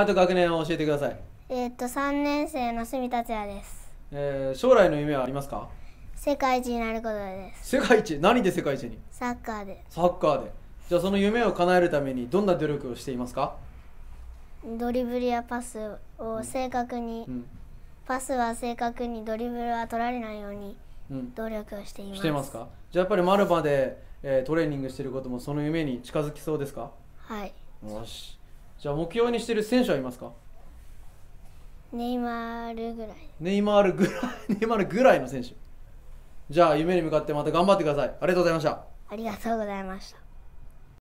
あと学年を教えてください。3年生の住達也です。将来の夢はありますか？世界一になることです。世界一？何で世界一に？サッカーで。サッカーで。じゃあその夢を叶えるためにどんな努力をしていますか？ドリブルやパスを正確に、パスは正確に、ドリブルは取られないように努力をしています。してますか？じゃあやっぱりマルバで、トレーニングしていることもその夢に近づきそうですか？はい。よし。じゃあ目標にしている選手はいますか？ネイマールぐらい。ネイマールぐらいの選手。じゃあ夢に向かってまた頑張ってください。ありがとうございました。ありがとうございました。